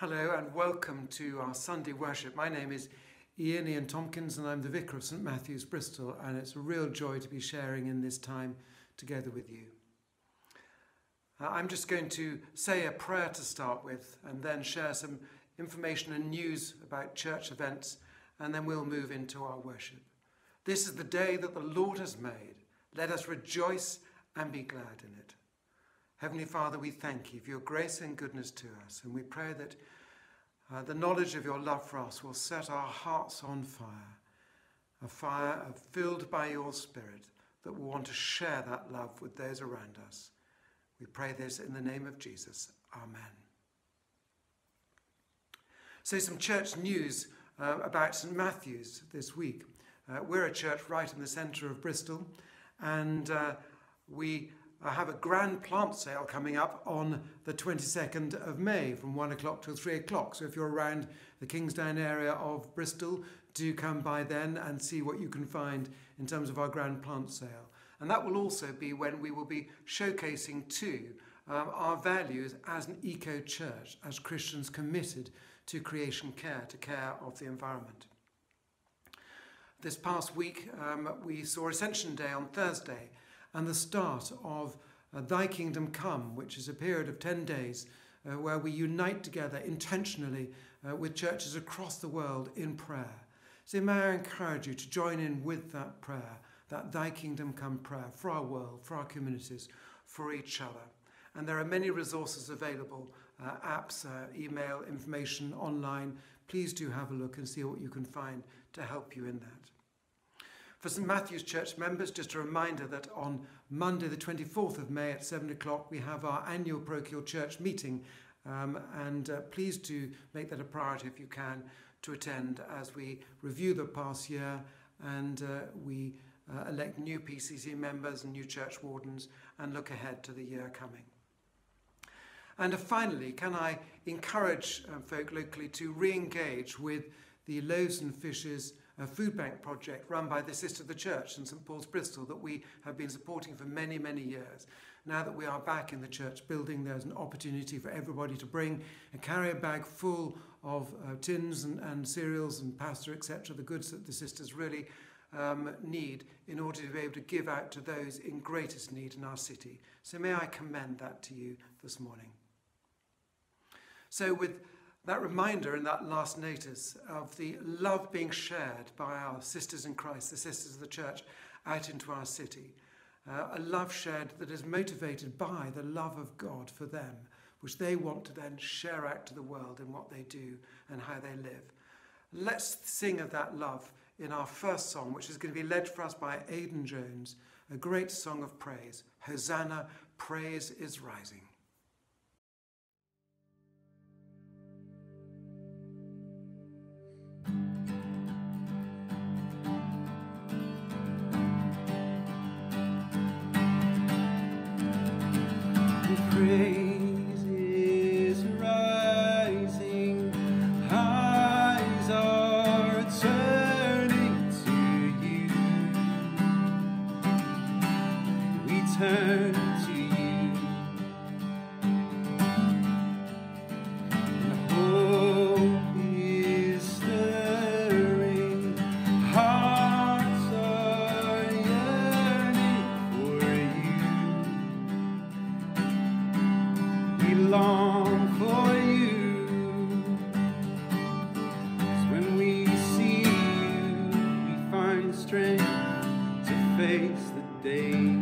Hello and welcome to our Sunday worship. My name is Ian Tompkins and I'm the vicar of St Matthew's Bristol, and it's a real joy to be sharing in this time together with you. I'm just going to say a prayer to start with and then share some information and news about church events, and then we'll move into our worship. This is the day that the Lord has made. Let us rejoice and be glad in it. Heavenly Father, we thank you for your grace and goodness to us, and we pray that the knowledge of your love for us will set our hearts on fire, a fire filled by your Spirit that will want to share that love with those around us. We pray this in the name of Jesus. Amen. So some church news about St Matthew's this week. We're a church right in the centre of Bristol, and we have a grand plant sale coming up on the 22nd of May from 1 o'clock till 3 o'clock. So if you're around the Kingsdown area of Bristol, do come by then and see what you can find in terms of our grand plant sale. And that will also be when we will be showcasing too our values as an eco-church, as Christians committed to creation care, to care of the environment. This past week we saw Ascension Day on Thursday, and the start of Thy Kingdom Come, which is a period of 10 days where we unite together intentionally with churches across the world in prayer. So may I encourage you to join in with that prayer, that Thy Kingdom Come prayer for our world, for our communities, for each other. And there are many resources available, apps, email, information online. Please do have a look and see what you can find to help you in that. For St Matthew's Church members, just a reminder that on Monday the 24th of May at 7 o'clock we have our annual parochial church meeting, and please do make that a priority if you can to attend as we review the past year and we elect new PCC members and new church wardens and look ahead to the year coming. And finally, can I encourage folk locally to re-engage with the Loaves and Fishes a food bank project run by the Sisters of the Church in St Paul's Bristol that we have been supporting for many, many years. Now that we are back in the church building, there's an opportunity for everybody to bring and carry a bag full of tins and cereals and pasta, etc., the goods that the sisters really need in order to be able to give out to those in greatest need in our city. So may I commend that to you this morning. So with that reminder and that last notice of the love being shared by our sisters in Christ, the Sisters of the Church, out into our city. A love shared that is motivated by the love of God for them, which they want to then share out to the world in what they do and how they live. Let's sing of that love in our first song, which is going to be led for us by Aidan Jones, a great song of praise. Hosanna, praise is rising. Strength to face the day.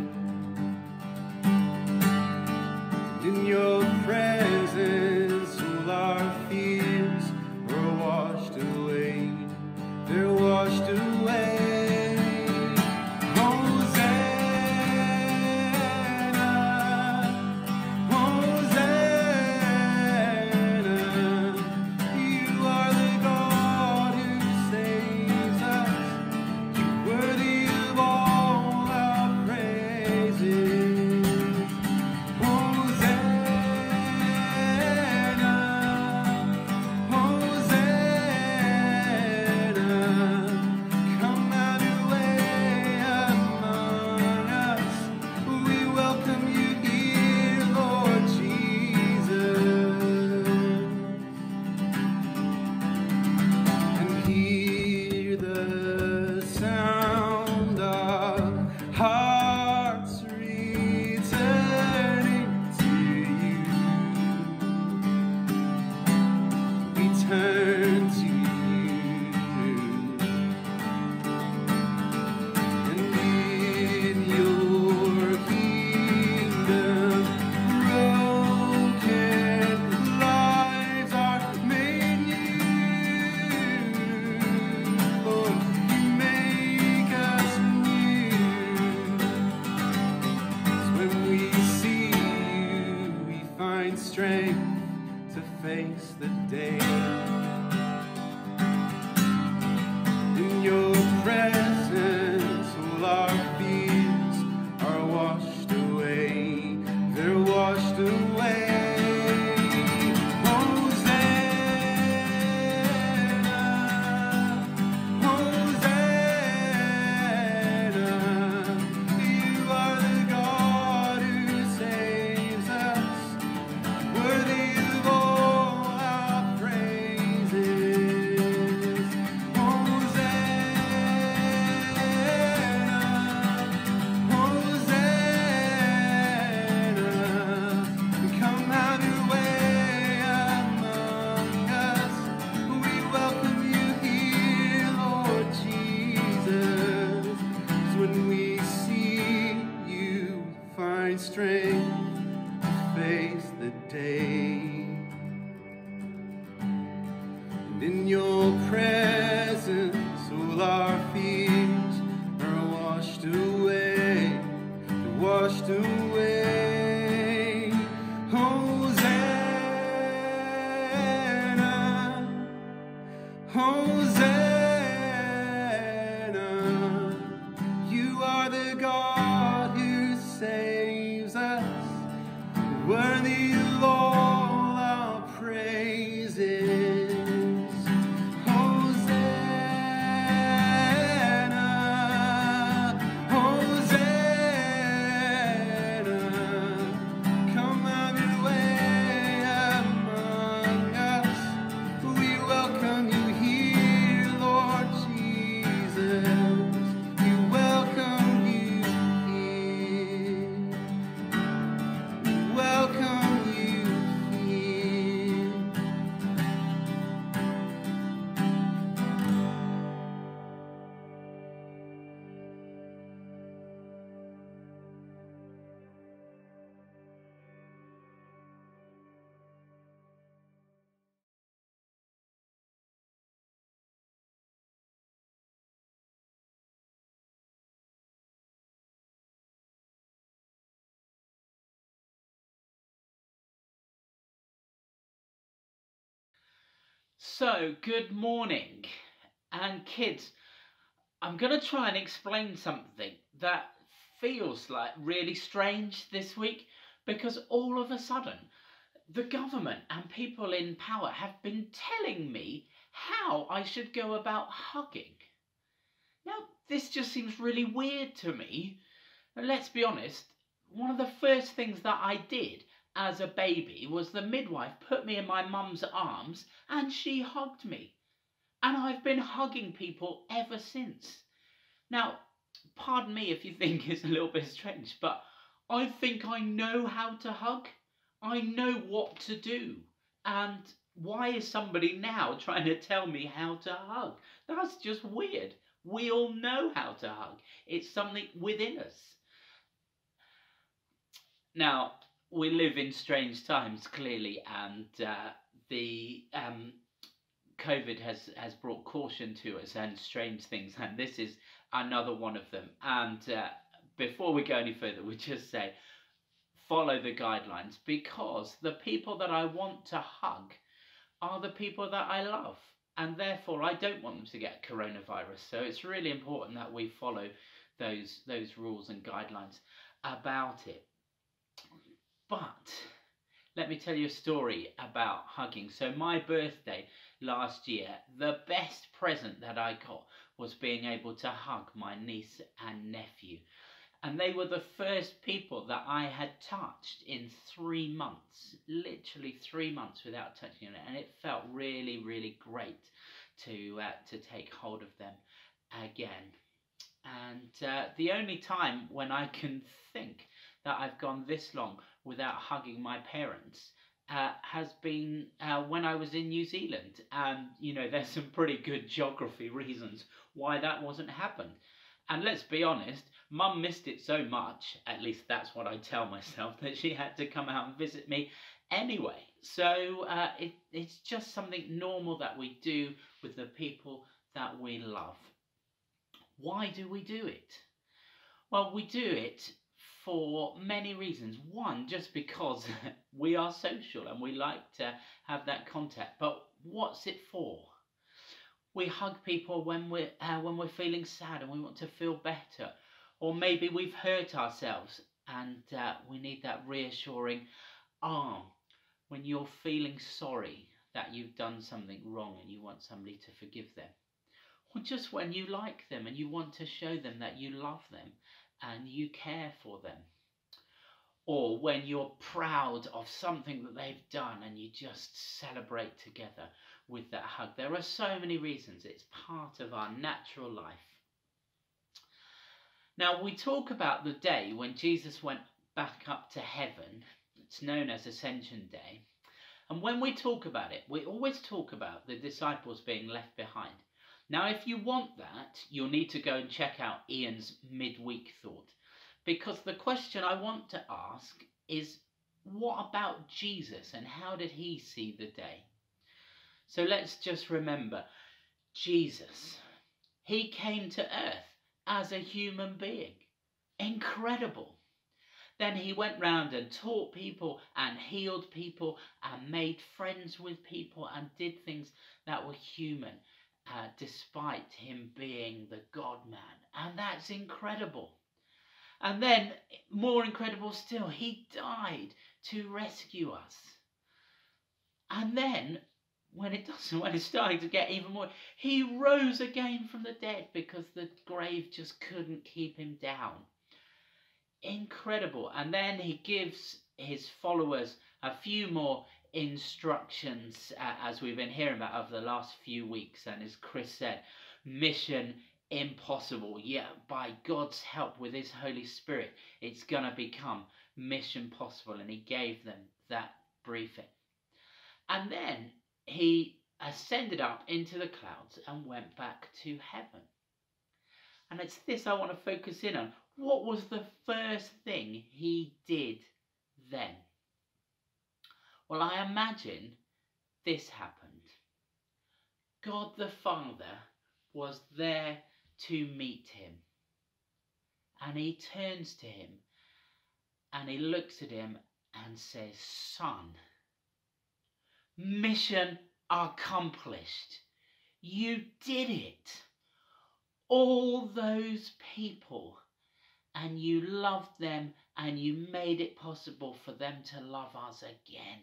strength to face the day. In your presence, all our fears are washed away. They're washed away. So, good morning, and kids, I'm going to try and explain something that feels like really strange this week, because all of a sudden the government and people in power have been telling me how I should go about hugging. Now, this just seems really weird to me. Let's be honest, one of the first things that I did as a baby was the midwife put me in my mum's arms and she hugged me. And I've been hugging people ever since. Now, pardon me if you think it's a little bit strange, but I think I know how to hug. I know what to do. And why is somebody now trying to tell me how to hug? That's just weird. We all know how to hug. It's something within us. Now, we live in strange times, clearly, and the COVID has brought caution to us and strange things, and this is another one of them. And before we go any further, we just say, follow the guidelines, because the people that I want to hug are the people that I love, and therefore I don't want them to get coronavirus. So it's really important that we follow those rules and guidelines about it. But let me tell you a story about hugging. So my birthday last year, the best present that I got was being able to hug my niece and nephew. And they were the first people that I had touched in 3 months, literally 3 months without touching them. And it felt really, really great to take hold of them again. And the only time when I can think that I've gone this long without hugging my parents has been when I was in New Zealand. And, you know, there's some pretty good geography reasons why that wasn't happened. And let's be honest, Mum missed it so much, at least that's what I tell myself, that she had to come out and visit me anyway. So it's just something normal that we do with the people that we love. Why do we do it? Well, we do it for many reasons. One, just because we are social and we like to have that contact. But what's it for? We hug people when we're feeling sad and we want to feel better. Or maybe we've hurt ourselves and we need that reassuring arm. When you're feeling sorry that you've done something wrong and you want somebody to forgive them. Or just when you like them and you want to show them that you love them and you care for them. Or when you're proud of something that they've done and you just celebrate together with that hug. There are so many reasons. It's part of our natural life. Now, we talk about the day when Jesus went back up to heaven. It's known as Ascension Day. And when we talk about it, we always talk about the disciples being left behind. Now, if you want that, you'll need to go and check out Ian's midweek thought. Because the question I want to ask is, what about Jesus and how did he see the day? So let's just remember, Jesus, he came to earth as a human being. Incredible. Then he went round and taught people and healed people and made friends with people and did things that were human, despite him being the God-man. And that's incredible. And then, more incredible still, he died to rescue us. And then, when it's starting to get even more, he rose again from the dead because the grave just couldn't keep him down. Incredible. And then he gives his followers a few more instructions, as we've been hearing about over the last few weeks. And as Chris said, mission impossible, yet by God's help with his Holy Spirit, it's going to become mission possible. And he gave them that briefing. And then he ascended up into the clouds and went back to heaven. And it's this I want to focus in on. What was the first thing he did then? Well, I imagine this happened. God the Father was there to meet him. And he turns to him and he looks at him and says, "Son, mission accomplished. You did it. All those people, and you loved them and you made it possible for them to love us again.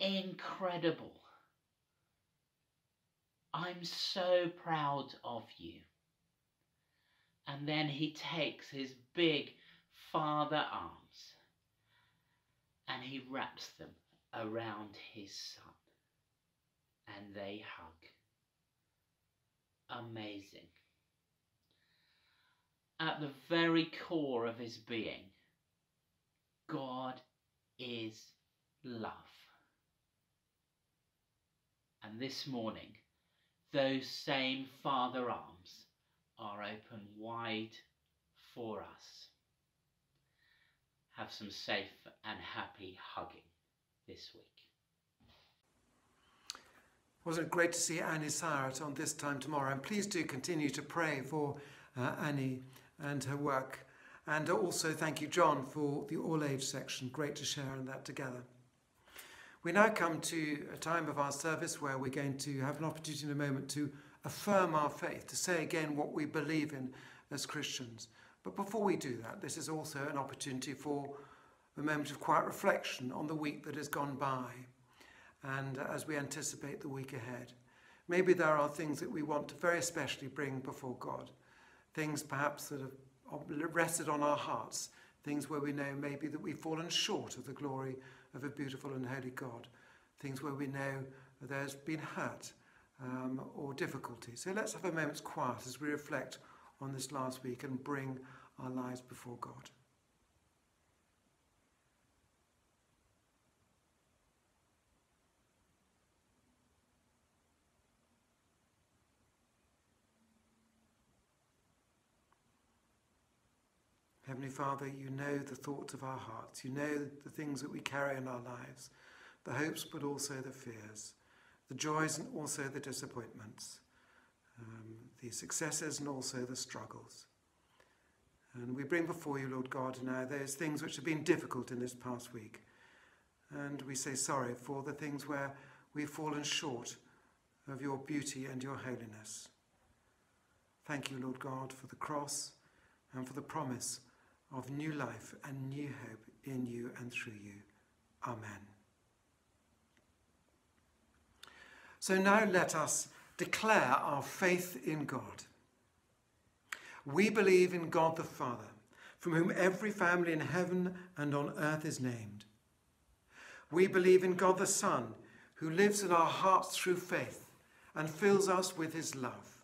Incredible. I'm so proud of you." And then he takes his big father arms and he wraps them around his son and they hug. Amazing. At the very core of his being, God is love. And this morning, those same father arms are open wide for us. Have some safe and happy hugging this week. Wasn't it great to see Annie Syrett on This Time Tomorrow? And please do continue to pray for Annie and her work. And also thank you, John, for the all-age section. Great to share in that together. We now come to a time of our service where we're going to have an opportunity in a moment to affirm our faith, to say again what we believe in as Christians. But before we do that, this is also an opportunity for a moment of quiet reflection on the week that has gone by and as we anticipate the week ahead. Maybe there are things that we want to very especially bring before God. Things perhaps that have rested on our hearts, things where we know maybe that we've fallen short of the glory of a beautiful and holy God, things where we know there's been hurt or difficulty. So let's have a moment's quiet as we reflect on this last week and bring our lives before God. Heavenly Father, you know the thoughts of our hearts. You know the things that we carry in our lives, the hopes but also the fears, the joys and also the disappointments, the successes and also the struggles. And we bring before you, Lord God, now those things which have been difficult in this past week. And we say sorry for the things where we've fallen short of your beauty and your holiness. Thank you, Lord God, for the cross and for the promise of new life and new hope in you and through you. Amen. So now let us declare our faith in God. We believe in God the Father, from whom every family in heaven and on earth is named. We believe in God the Son, who lives in our hearts through faith and fills us with his love.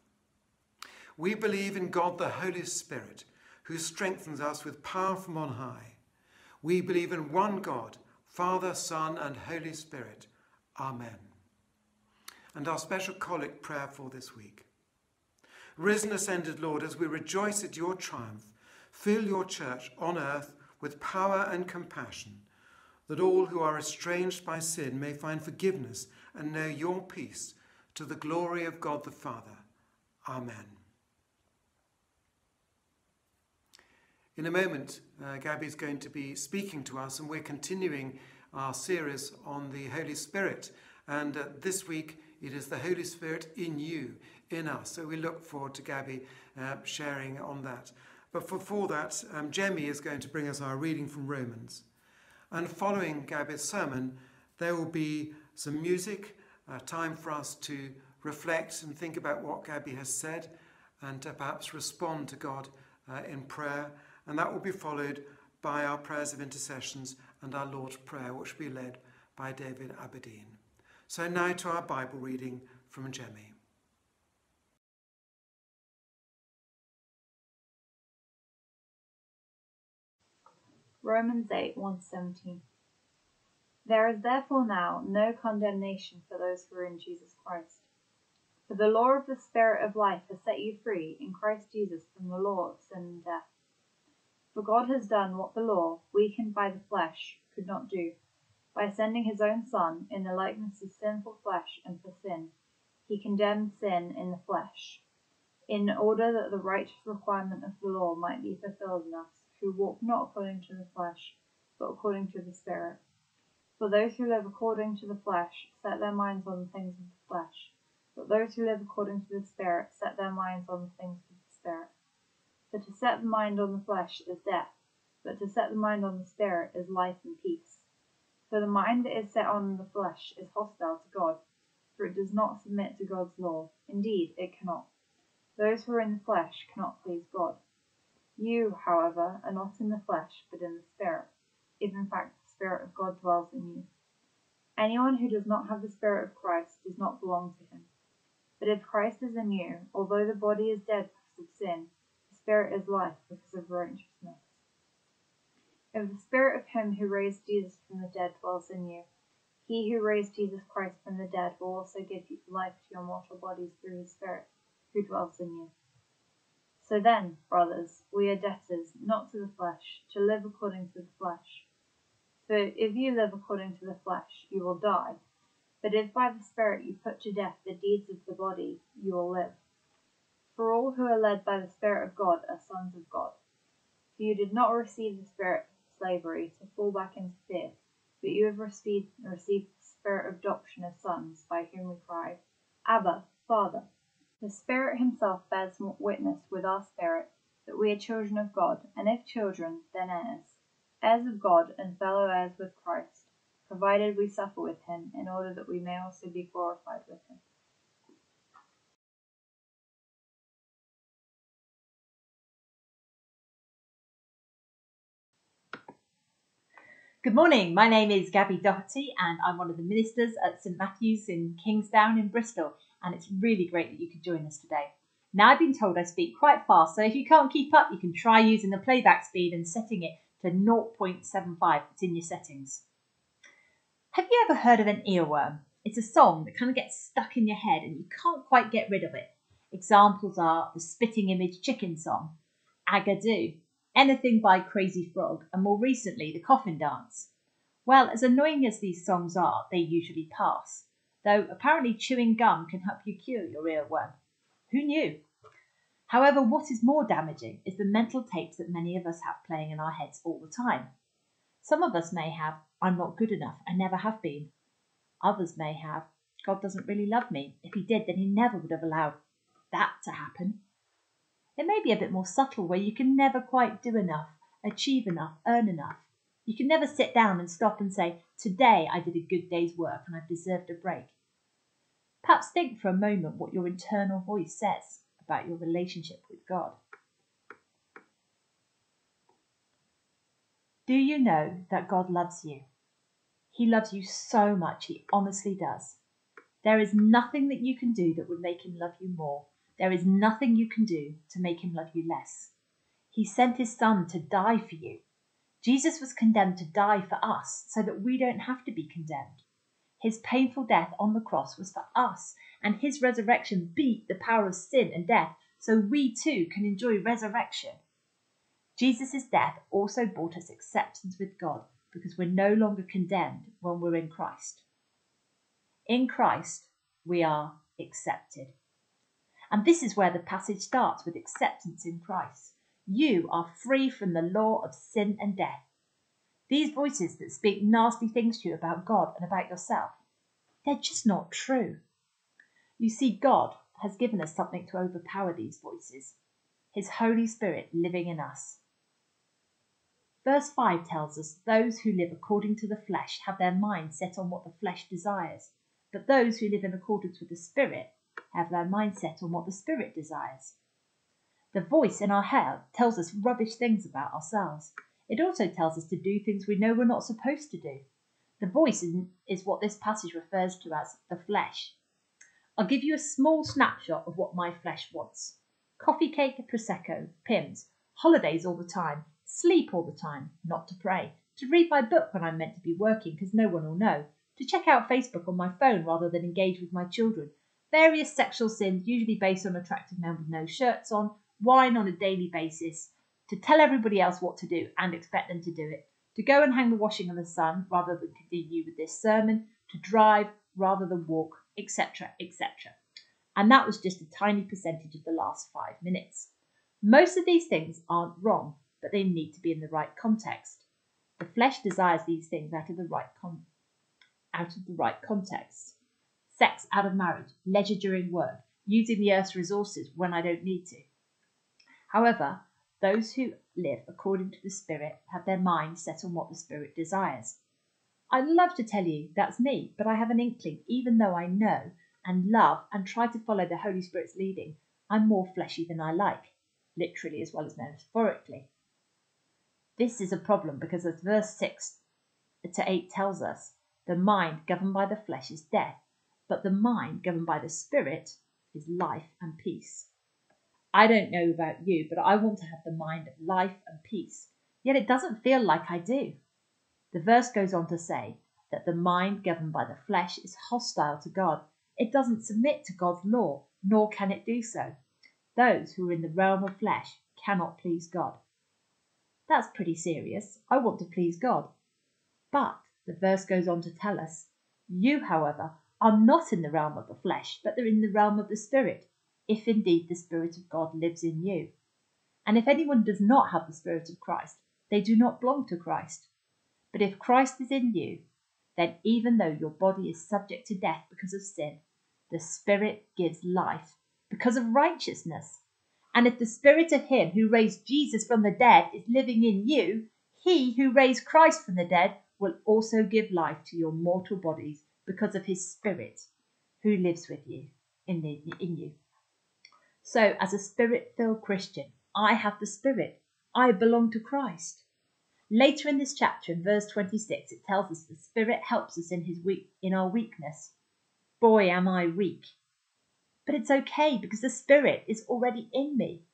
We believe in God the Holy Spirit, who strengthens us with power from on high. We believe in one God, Father, Son, and Holy Spirit. Amen. And our special collect prayer for this week. Risen, ascended Lord, as we rejoice at your triumph, fill your church on earth with power and compassion, that all who are estranged by sin may find forgiveness and know your peace, to the glory of God the Father. Amen. In a moment, Gaby's going to be speaking to us, and we're continuing our series on the Holy Spirit. And this week, it is the Holy Spirit in you, in us. So we look forward to Gaby sharing on that. But before that, Jemmy is going to bring us our reading from Romans. And following Gaby's sermon, there will be some music, time for us to reflect and think about what Gaby has said, and to perhaps respond to God in prayer. And that will be followed by our prayers of intercessions and our Lord's Prayer, which will be led by David Aberdeen. So now to our Bible reading from Jemmy. Romans 8:1-17. There is therefore now no condemnation for those who are in Jesus Christ. For the law of the Spirit of life has set you free in Christ Jesus from the law of sin and death. For God has done what the law, weakened by the flesh, could not do, by sending his own Son in the likeness of sinful flesh, and for sin he condemned sin in the flesh, in order that the righteous requirement of the law might be fulfilled in us, who walk not according to the flesh, but according to the Spirit. For those who live according to the flesh set their minds on the things of the flesh, but those who live according to the Spirit set their minds on the things of the Spirit. For to set the mind on the flesh is death, but to set the mind on the Spirit is life and peace. For the mind that is set on the flesh is hostile to God, for it does not submit to God's law. Indeed, it cannot. Those who are in the flesh cannot please God. You, however, are not in the flesh, but in the Spirit, if in fact the Spirit of God dwells in you. Anyone who does not have the Spirit of Christ does not belong to him. But if Christ is in you, although the body is dead because of sin, the Spirit is life because of righteousness. If the Spirit of him who raised Jesus from the dead dwells in you, he who raised Jesus Christ from the dead will also give life to your mortal bodies through his Spirit who dwells in you. So then, brothers, we are debtors, not to the flesh, to live according to the flesh. For if you live according to the flesh, you will die. But if by the Spirit you put to death the deeds of the body, you will live. For all who are led by the Spirit of God are sons of God. For you did not receive the Spirit of slavery to fall back into fear, but you have received the Spirit of adoption as sons, by whom we cry, Abba, Father. The Spirit himself bears witness with our spirit that we are children of God, and if children, then heirs, heirs of God and fellow heirs with Christ, provided we suffer with him, in order that we may also be glorified with him. Good morning, my name is Gaby Doherty and I'm one of the ministers at St Matthew's in Kingsdown in Bristol, and it's really great that you could join us today. Now, I've been told I speak quite fast, so if you can't keep up, you can try using the playback speed and setting it to 0.75, it's in your settings. Have you ever heard of an earworm? It's a song that kind of gets stuck in your head and you can't quite get rid of it. Examples are the Spitting Image Chicken song, Agadoo, anything by Crazy Frog, and more recently, The Coffin Dance. Well, as annoying as these songs are, they usually pass, though apparently chewing gum can help you cure your earworm. Who knew? However, what is more damaging is the mental tapes that many of us have playing in our heads all the time. Some of us may have, I'm not good enough, I never have been. Others may have, God doesn't really love me. If he did, then he never would have allowed that to happen. It may be a bit more subtle, where you can never quite do enough, achieve enough, earn enough. You can never sit down and stop and say, today I did a good day's work and I've deserved a break. Perhaps think for a moment what your internal voice says about your relationship with God. Do you know that God loves you? He loves you so much, he honestly does. There is nothing that you can do that would make him love you more. There is nothing you can do to make him love you less. He sent his son to die for you. Jesus was condemned to die for us so that we don't have to be condemned. His painful death on the cross was for us, and his resurrection beat the power of sin and death, so we too can enjoy resurrection. Jesus' death also brought us acceptance with God, because we're no longer condemned when we're in Christ. In Christ, we are accepted. And this is where the passage starts, with acceptance in Christ. You are free from the law of sin and death. These voices that speak nasty things to you about God and about yourself, they're just not true. You see, God has given us something to overpower these voices, his Holy Spirit living in us. Verse 5 tells us those who live according to the flesh have their mind set on what the flesh desires, but those who live in accordance with the Spirit have their mind set on what the Spirit desires. The voice in our head tells us rubbish things about ourselves. It also tells us to do things we know we're not supposed to do. The voice is what this passage refers to as the flesh. I'll give you a small snapshot of what my flesh wants. Coffee, cake, Prosecco, Pims, holidays all the time, sleep all the time, not to pray, to read my book when I'm meant to be working because no one will know, to check out Facebook on my phone rather than engage with my children, various sexual sins usually based on attractive men with no shirts on, wine on a daily basis, to tell everybody else what to do and expect them to do it, to go and hang the washing in the sun rather than continue with this sermon, to drive rather than walk, etc., etc. And that was just a tiny percentage of the last 5 minutes. Most of these things aren't wrong, but they need to be in the right context. The flesh desires these things out of the right context. Sex out of marriage, leisure during work, using the earth's resources when I don't need to. However, those who live according to the Spirit have their mind set on what the Spirit desires. I'd love to tell you that's me, but I have an inkling, even though I know and love and try to follow the Holy Spirit's leading, I'm more fleshy than I like, literally as well as metaphorically. This is a problem because, as verse 6 to 8 tells us, the mind governed by the flesh is death, but the mind governed by the Spirit is life and peace. I don't know about you, but I want to have the mind of life and peace, yet it doesn't feel like I do. The verse goes on to say that the mind governed by the flesh is hostile to God. It doesn't submit to God's law, nor can it do so. Those who are in the realm of flesh cannot please God. That's pretty serious. I want to please God. But the verse goes on to tell us, you, however, are not in the realm of the flesh, but they're in the realm of the Spirit, if indeed the Spirit of God lives in you. And if anyone does not have the Spirit of Christ, they do not belong to Christ. But if Christ is in you, then even though your body is subject to death because of sin, the Spirit gives life because of righteousness. And if the Spirit of him who raised Jesus from the dead is living in you, he who raised Christ from the dead will also give life to your mortal bodies because of his Spirit who lives with you, in you. So, as a Spirit-filled Christian, I have the Spirit. I belong to Christ. Later in this chapter, in verse 26, it tells us the Spirit helps us in our weakness. Boy, am I weak. But it's okay, because the Spirit is already in me.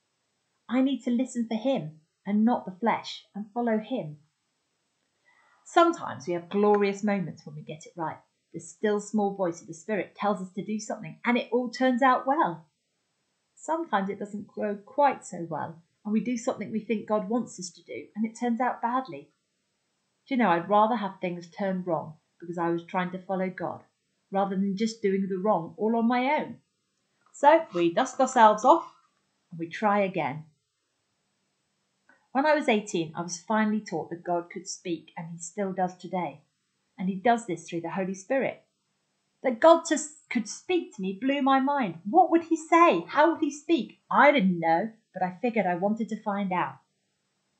I need to listen for him and not the flesh, and follow him. Sometimes we have glorious moments when we get it right. The still small voice of the Spirit tells us to do something, and it all turns out well. Sometimes it doesn't go quite so well, and we do something we think God wants us to do, and it turns out badly. Do you know, I'd rather have things turn wrong because I was trying to follow God, rather than just doing the wrong all on my own. So we dust ourselves off, and we try again. When I was 18, I was finally taught that God could speak, and he still does today. And he does this through the Holy Spirit. That God could speak to me blew my mind. What would he say? How would he speak? I didn't know, but I figured I wanted to find out.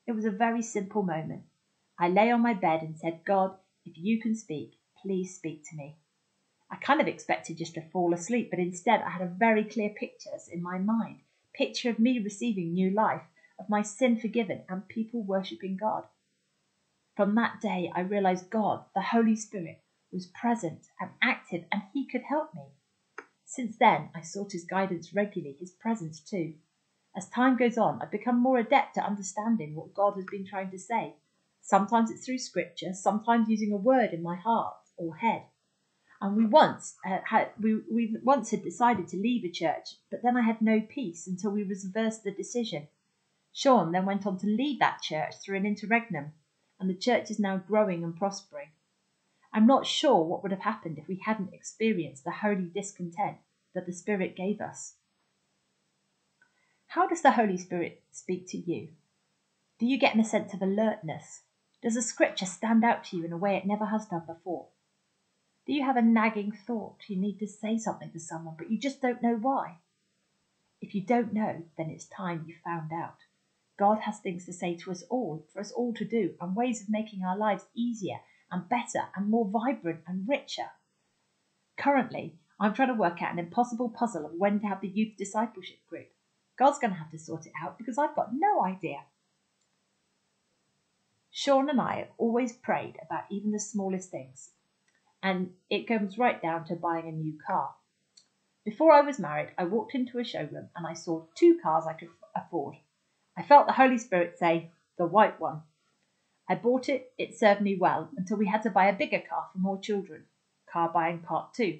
It was a very simple moment. I lay on my bed and said, God, if you can speak, please speak to me. I kind of expected just to fall asleep, but instead I had a very clear pictures in my mind. Picture of me receiving new life, of my sin forgiven, and people worshipping God. From that day, I realised God, the Holy Spirit, was present and active, and he could help me. Since then, I sought his guidance regularly, his presence too. As time goes on, I've become more adept at understanding what God has been trying to say. Sometimes it's through scripture, sometimes using a word in my heart or head. And we once had decided to leave a church, but then I had no peace until we reversed the decision. Sean then went on to lead that church through an interregnum, and the church is now growing and prospering. I'm not sure what would have happened if we hadn't experienced the holy discontent that the Spirit gave us. How does the Holy Spirit speak to you? Do you get in a sense of alertness? Does a scripture stand out to you in a way it never has done before? Do you have a nagging thought? You need to say something to someone, but you just don't know why. If you don't know, then it's time you found out. God has things to say to us all, for us all to do, and ways of making our lives easier and better and more vibrant and richer. Currently, I'm trying to work out an impossible puzzle of when to have the youth discipleship group. God's going to have to sort it out because I've got no idea. Sean and I have always prayed about even the smallest things, and it comes right down to buying a new car. Before I was married, I walked into a showroom and I saw two cars I could afford. I felt the Holy Spirit say, the white one. I bought it, it served me well, until we had to buy a bigger car for more children. Car buying part two.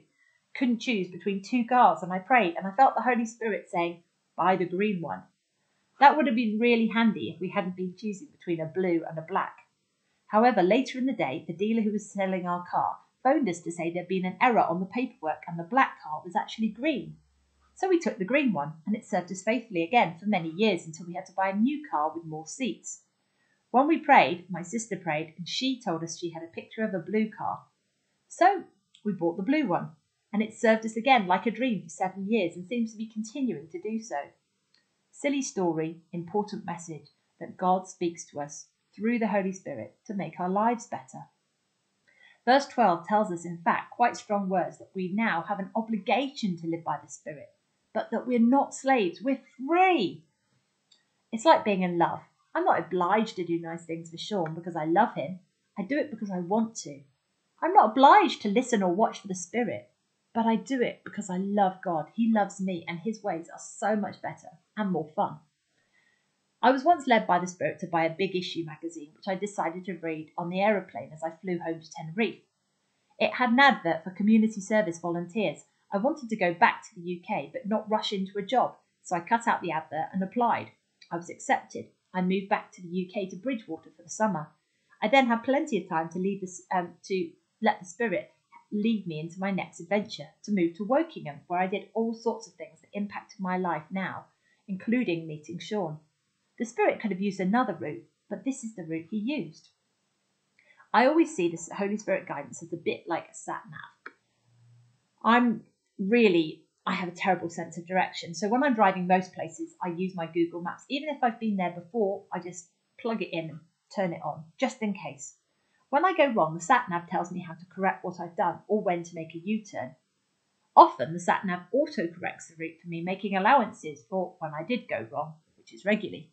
Couldn't choose between two cars, and I prayed, and I felt the Holy Spirit saying, buy the green one. That would have been really handy if we hadn't been choosing between a blue and a black. However, later in the day, the dealer who was selling our car phoned us to say there'd been an error on the paperwork and the black car was actually green. So we took the green one, and it served us faithfully again for many years until we had to buy a new car with more seats. When we prayed, my sister prayed, and she told us she had a picture of a blue car. So we bought the blue one, and it served us again like a dream for 7 years and seems to be continuing to do so. Silly story, important message that God speaks to us through the Holy Spirit to make our lives better. Verse 12 tells us, in fact, quite strong words that we now have an obligation to live by the Spirit, but that we're not slaves, we're free. It's like being in love. I'm not obliged to do nice things for Sean because I love him. I do it because I want to. I'm not obliged to listen or watch for the Spirit, but I do it because I love God. He loves me, and his ways are so much better and more fun. I was once led by the Spirit to buy a Big Issue magazine, which I decided to read on the aeroplane as I flew home to Tenerife. It had an advert for community service volunteers. I wanted to go back to the UK but not rush into a job, so I cut out the advert and applied. I was accepted. I moved back to the UK to Bridgewater for the summer. I then had plenty of time to let the Spirit lead me into my next adventure, to move to Wokingham, where I did all sorts of things that impacted my life now, including meeting Sean. The Spirit could have used another route, but this is the route he used. I always see this Holy Spirit guidance as a bit like a sat-nav. I have a terrible sense of direction. So when I'm driving most places, I use my Google Maps. Even if I've been there before, I just plug it in and turn it on, just in case. When I go wrong, the sat-nav tells me how to correct what I've done or when to make a U-turn. Often the sat-nav auto-corrects the route for me, making allowances for when I did go wrong, which is regularly.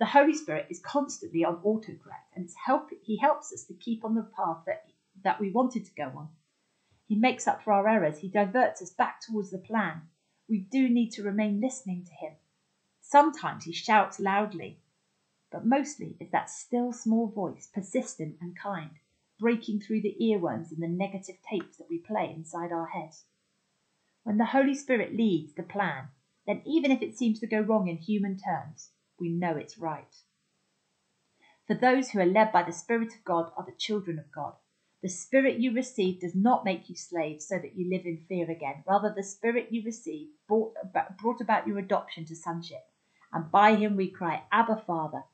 The Holy Spirit is constantly on autocorrect, and he helps us to keep on the path that we wanted to go on. He makes up for our errors. He diverts us back towards the plan. We do need to remain listening to him. Sometimes he shouts loudly, but mostly it's that still small voice, persistent and kind, breaking through the earworms and the negative tapes that we play inside our heads. When the Holy Spirit leads the plan, then even if it seems to go wrong in human terms, we know it's right. For those who are led by the Spirit of God are the children of God. The Spirit you receive does not make you slaves so that you live in fear again. Rather, the Spirit you receive brought about your adoption to sonship, and by him we cry, Abba, Father.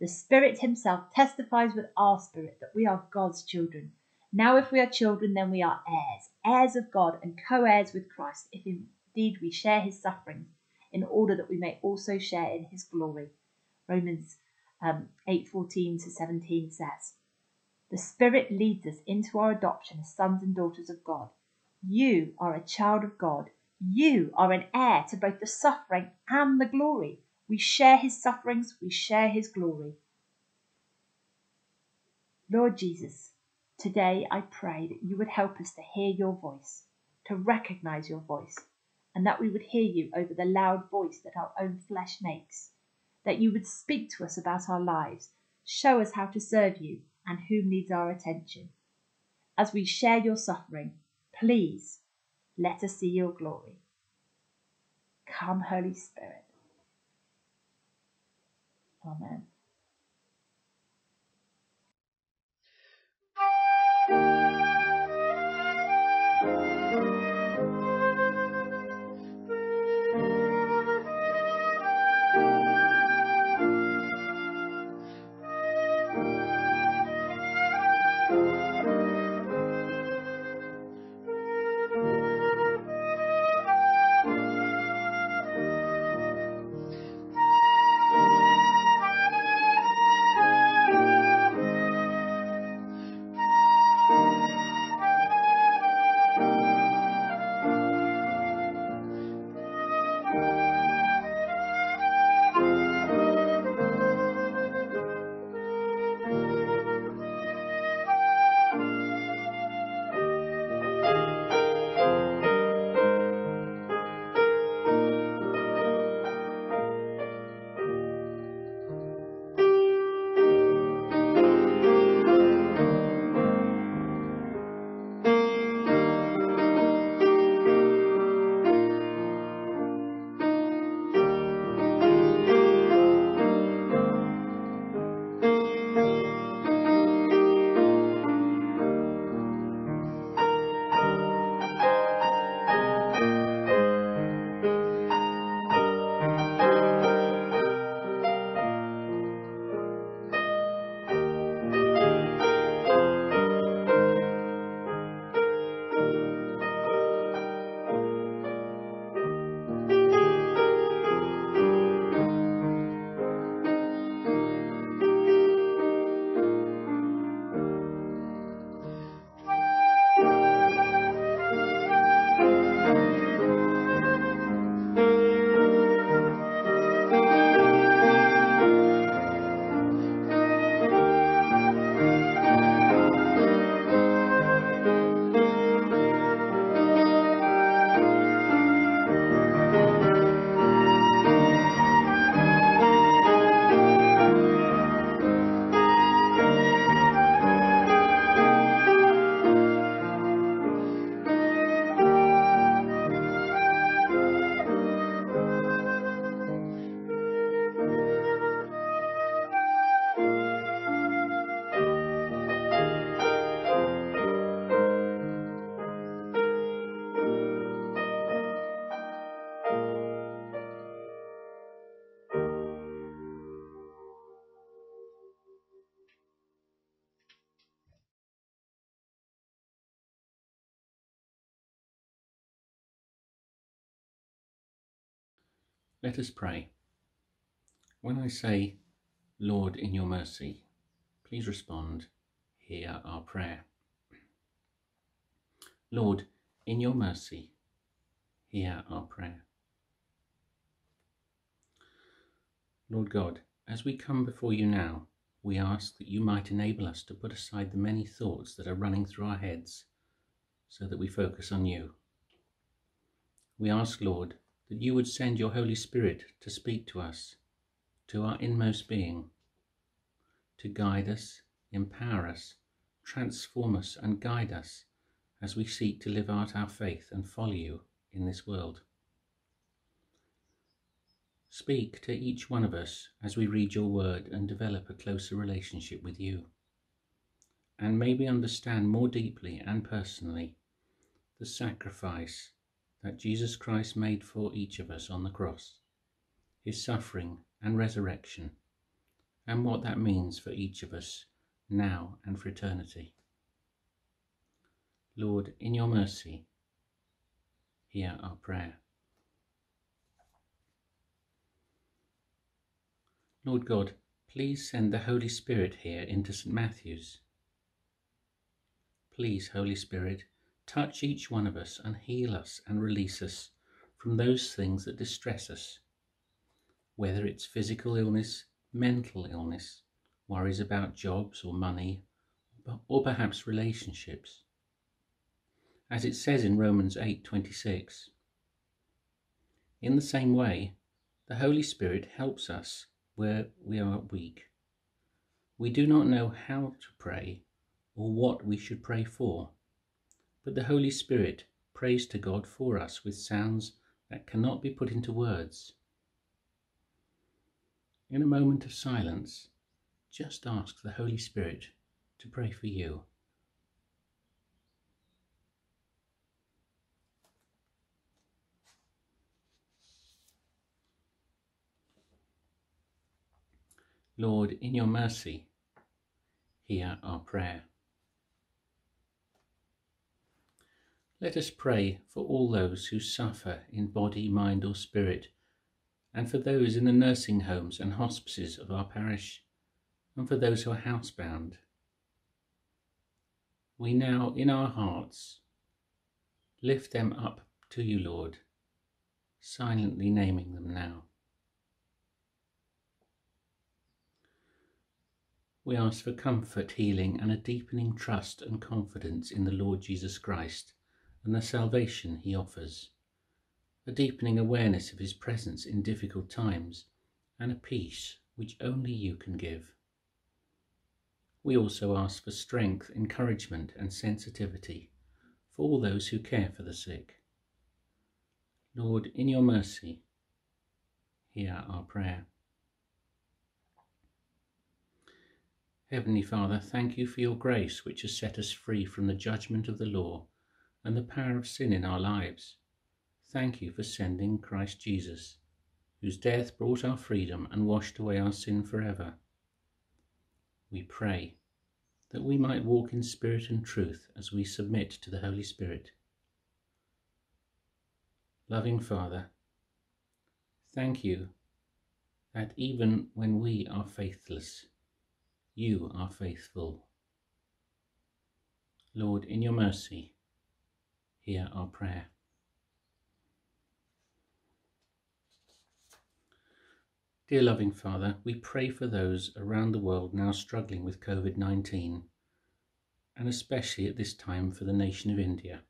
The Spirit himself testifies with our spirit that we are God's children. Now if we are children, then we are heirs, heirs of God and co-heirs with Christ, if indeed we share his sufferings, in order that we may also share in his glory. Romans 8:14-17 says, the Spirit leads us into our adoption as sons and daughters of God. You are a child of God. You are an heir to both the suffering and the glory. We share his sufferings, we share his glory. Lord Jesus, today I pray that you would help us to hear your voice, to recognise your voice, and that we would hear you over the loud voice that our own flesh makes, that you would speak to us about our lives, show us how to serve you, and whom needs our attention. As we share your suffering, please let us see your glory. Come, Holy Spirit. Amen. Let us pray. When I say, Lord, in your mercy, please respond, hear our prayer. Lord, in your mercy, hear our prayer. Lord God, as we come before you now, we ask that you might enable us to put aside the many thoughts that are running through our heads so that we focus on you. We ask, Lord, that you would send your Holy Spirit to speak to us, to our inmost being, to guide us, empower us, transform us and guide us as we seek to live out our faith and follow you in this world. Speak to each one of us as we read your word and develop a closer relationship with you, and may we understand more deeply and personally the sacrifice that Jesus Christ made for each of us on the cross, his suffering and resurrection, and what that means for each of us now and for eternity. Lord, in your mercy, hear our prayer. Lord God, please send the Holy Spirit here into St Matthew's. Please, Holy Spirit, touch each one of us and heal us and release us from those things that distress us, whether it's physical illness, mental illness, worries about jobs or money, or perhaps relationships. As it says in Romans 8:26, in the same way, the Holy Spirit helps us where we are weak. We do not know how to pray or what we should pray for, but the Holy Spirit prays to God for us with sounds that cannot be put into words. In a moment of silence, just ask the Holy Spirit to pray for you. Lord, in your mercy, hear our prayer. Let us pray for all those who suffer in body, mind or spirit, and for those in the nursing homes and hospices of our parish, and for those who are housebound. We now, in our hearts, lift them up to you, Lord, silently naming them now. We ask for comfort, healing, and a deepening trust and confidence in the Lord Jesus Christ and the salvation he offers, a deepening awareness of his presence in difficult times, and a peace which only you can give. We also ask for strength, encouragement, and sensitivity for all those who care for the sick. Lord, in your mercy, hear our prayer. Heavenly Father, thank you for your grace which has set us free from the judgment of the law and the power of sin in our lives. Thank you for sending Christ Jesus, whose death brought our freedom and washed away our sin forever. We pray that we might walk in spirit and truth as we submit to the Holy Spirit. Loving Father, thank you that even when we are faithless, you are faithful. Lord, in your mercy, hear our prayer. Dear loving Father, we pray for those around the world now struggling with COVID-19, and especially at this time for the nation of India.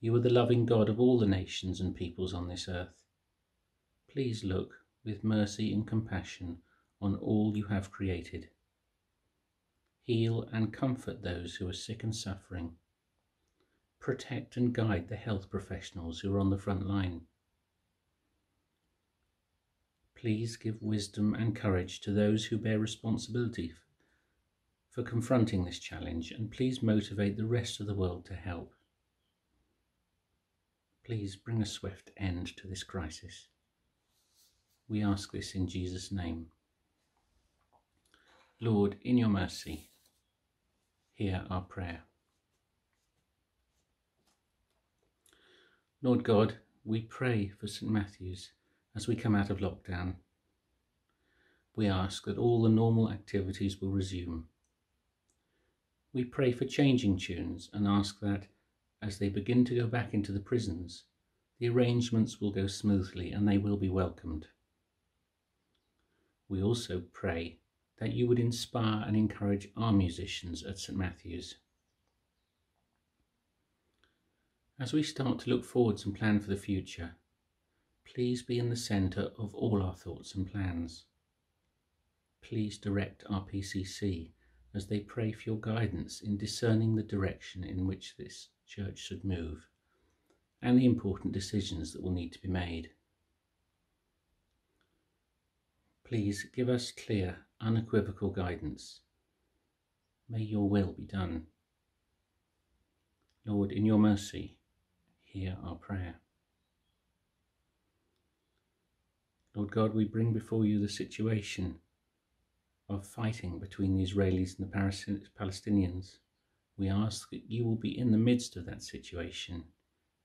You are the loving God of all the nations and peoples on this earth. Please look with mercy and compassion on all you have created. Heal and comfort those who are sick and suffering. Protect and guide the health professionals who are on the front line. Please give wisdom and courage to those who bear responsibility for confronting this challenge, and please motivate the rest of the world to help. Please bring a swift end to this crisis. We ask this in Jesus' name. Lord, in your mercy, hear our prayer. Lord God, we pray for St Matthew's as we come out of lockdown. We ask that all the normal activities will resume. We pray for changing tunes and ask that, as they begin to go back into the prisons, the arrangements will go smoothly and they will be welcomed. We also pray that you would inspire and encourage our musicians at St Matthew's. As we start to look forwards and plan for the future, please be in the centre of all our thoughts and plans. Please direct our PCC as they pray for your guidance in discerning the direction in which this church should move and the important decisions that will need to be made. Please give us clear, unequivocal guidance. May your will be done. Lord, in your mercy, hear our prayer. Lord God, we bring before you the situation of fighting between the Israelis and the Palestinians. We ask that you will be in the midst of that situation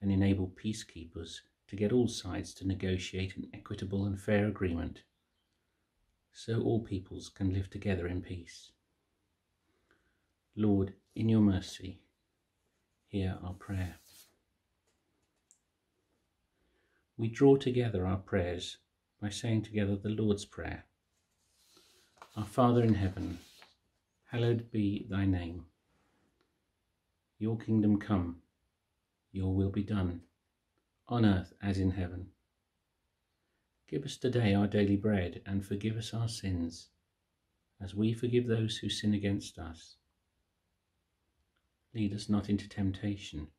and enable peacekeepers to get all sides to negotiate an equitable and fair agreement, so all peoples can live together in peace. Lord, in your mercy, hear our prayer. We draw together our prayers by saying together the Lord's Prayer. Our Father in heaven, hallowed be thy name. Your kingdom come, your will be done, on earth as in heaven. Give us today our daily bread, and forgive us our sins, as we forgive those who sin against us. Lead us not into temptation,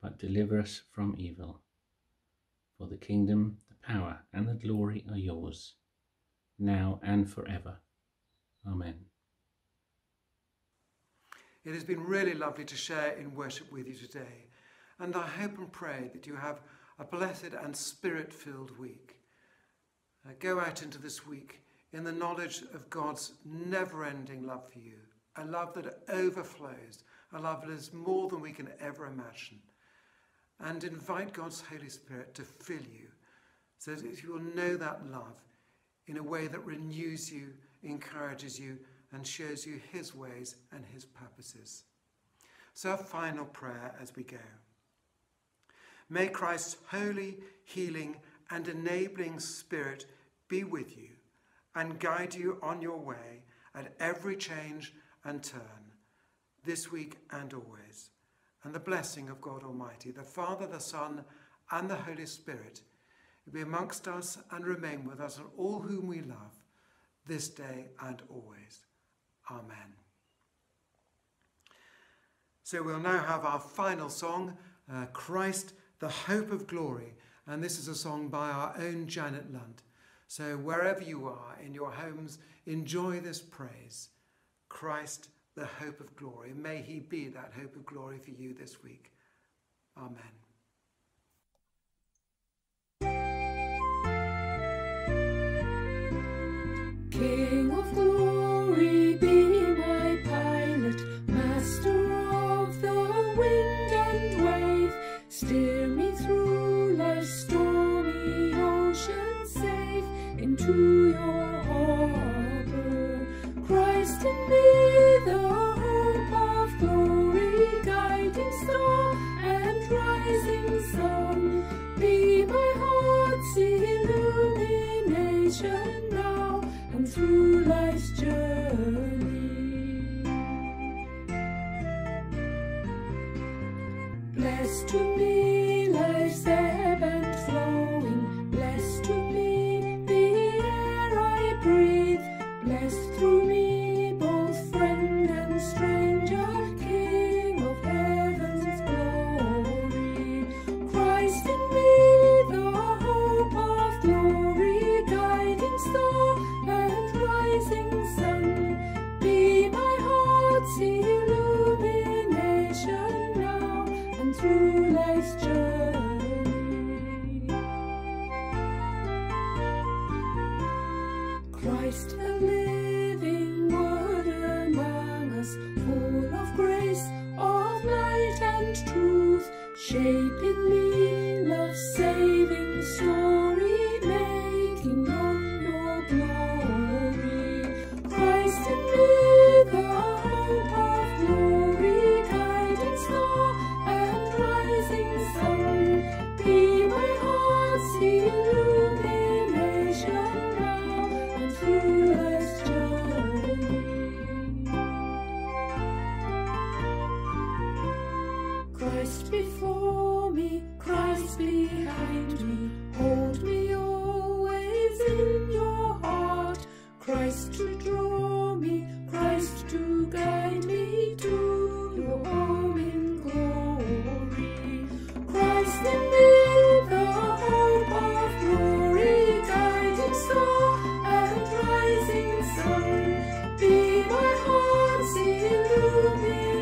but deliver us from evil. For the kingdom, the power, and the glory are yours, now and forever. Amen. It has been really lovely to share in worship with you today, and I hope and pray that you have a blessed and spirit-filled week. Go out into this week in the knowledge of God's never-ending love for you, a love that overflows, a love that is more than we can ever imagine, and invite God's Holy Spirit to fill you so that you will know that love in a way that renews you, encourages you, and shows you his ways and his purposes. So a final prayer as we go. May Christ's holy, healing, and enabling Spirit be with you and guide you on your way at every change and turn, this week and always. And the blessing of God Almighty, the Father, the Son, and the Holy Spirit, be amongst us and remain with us and all whom we love, this day and always. Amen. So we'll now have our final song, Christ, the Hope of Glory. And this is a song by our own Janet Lund. So wherever you are in your homes, enjoy this praise. Christ, the Hope of Glory. May he be that hope of glory for you this week. Amen. King of glory, be my pilot, master of the wind and wave, steer me through life's stormy ocean safe into your harbour. Christ in me, the hope of glory, guiding star and rising sun, be my heart's illumination, through life's journey. Blessed to me life's ebb and flowing, blessed to me the air I breathe, blessed through me both friend and stranger, King of heaven's glory. Christ in me, the hope of glory, guiding star and rising sun, be my heart's illumination now and through life's journey. Christ, the living word among us, full of grace, of light and truth, shape in me love's saving story, making known your glory. Christ in me, the hope of glory, guiding star and rising sun, be my heart's illumination now and through life's journey. Christ before me, Christ behind me, hold me always in your heart, Christ to draw me, Christ to guide me to your home in glory. Christ in me, the hope of glory, guiding star and rising sun, be my heart's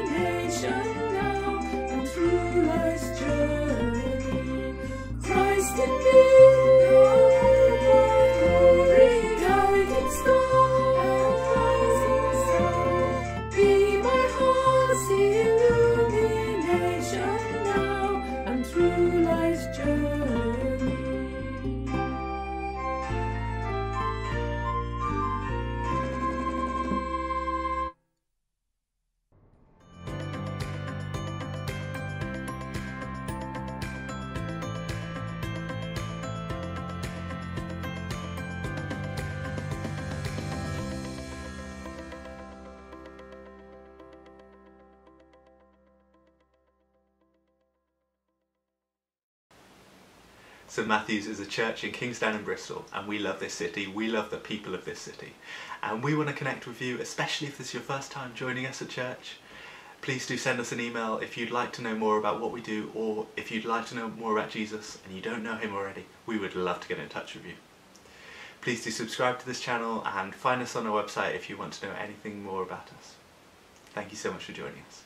illumination now and through life. St Matthew's is a church in Kingsdown in Bristol, and we love this city, we love the people of this city, and we want to connect with you, especially if this is your first time joining us at church. Please do send us an email if you'd like to know more about what we do, or if you'd like to know more about Jesus and you don't know him already, we would love to get in touch with you. Please do subscribe to this channel and find us on our website if you want to know anything more about us. Thank you so much for joining us.